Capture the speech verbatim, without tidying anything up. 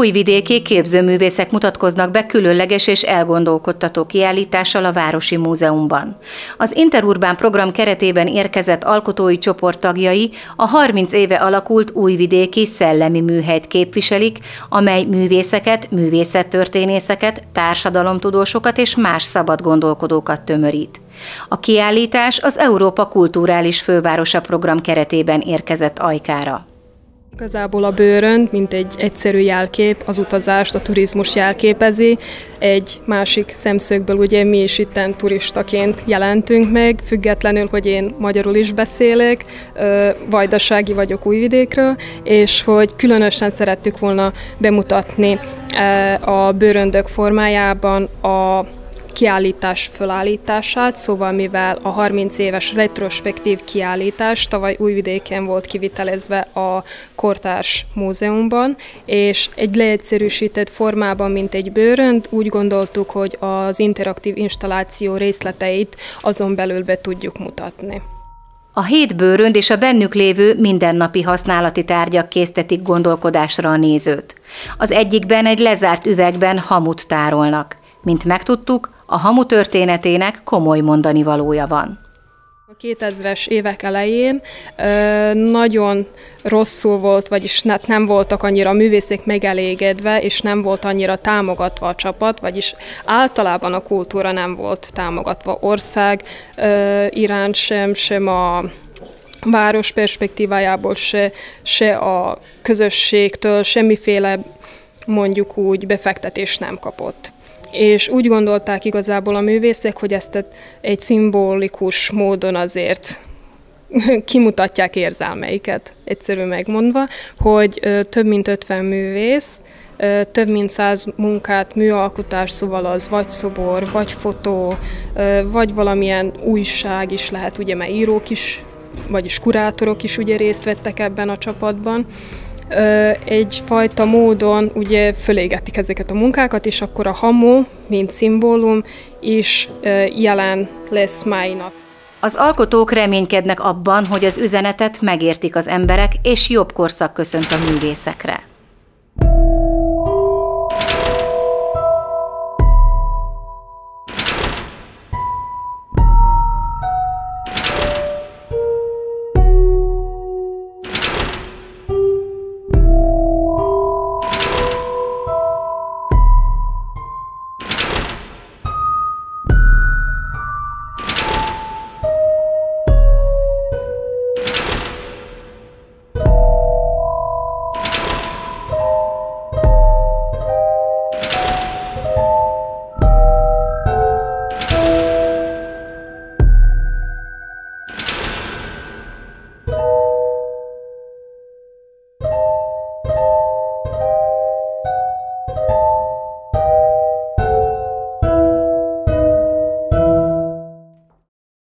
újvidéki képzőművészek mutatkoznak be különleges és elgondolkodtató kiállítással a Városi Múzeumban. Az Interurbán program keretében érkezett alkotói csoport tagjai a harminc éve alakult újvidéki szellemi műhelyt képviselik, amely művészeket, művészettörténészeket, társadalomtudósokat és más szabad gondolkodókat tömörít. A kiállítás az Európa Kulturális Fővárosa Program keretében érkezett Ajkára. Igazából a bőrön, mint egy egyszerű jelkép, az utazást, a turizmus jelképezi. Egy másik szemszögből ugye mi is itten turistaként jelentünk meg, függetlenül, hogy én magyarul is beszélek, vajdasági vagyok Újvidékről, és hogy különösen szerettük volna bemutatni a bőröndök formájában a kiállítás fölállítását, szóval mivel a harminc éves retrospektív kiállítás tavaly Újvidéken volt kivitelezve a Kortárs Múzeumban, és egy leegyszerűsített formában, mint egy bőrönd, úgy gondoltuk, hogy az interaktív installáció részleteit azon belül be tudjuk mutatni. A hét bőrönd és a bennük lévő mindennapi használati tárgyak késztetik gondolkodásra a nézőt. Az egyikben egy lezárt üvegben hamut tárolnak. Mint megtudtuk, a hamu történetének komoly mondanivalója van. A kétezres évek elején ö, nagyon rosszul volt, vagyis nem voltak annyira a művészek megelégedve, és nem volt annyira támogatva a csapat, vagyis általában a kultúra nem volt támogatva ország ö, iránt sem, sem a város perspektívájából, se, se a közösségtől semmiféle, mondjuk úgy, befektetést nem kapott. És úgy gondolták igazából a művészek, hogy ezt egy szimbolikus módon azért kimutatják érzelmeiket, egyszerű megmondva, hogy több mint ötven művész, több mint száz munkát, műalkotás, szóval az vagy szobor, vagy fotó, vagy valamilyen újság is lehet, ugye, mert írók is, vagyis kurátorok is ugye részt vettek ebben a csapatban. Egyfajta módon ugye fölégetik ezeket a munkákat, és akkor a hamu, mint szimbólum is jelen lesz mai nap. Az alkotók reménykednek abban, hogy az üzenetet megértik az emberek, és jobb korszak köszönt a művészekre.